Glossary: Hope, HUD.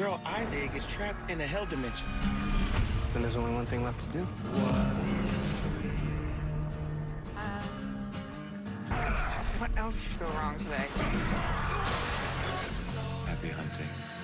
girl I dig is trapped in a hell dimension. Then there's only one thing left to do. What else could go wrong today? Happy hunting.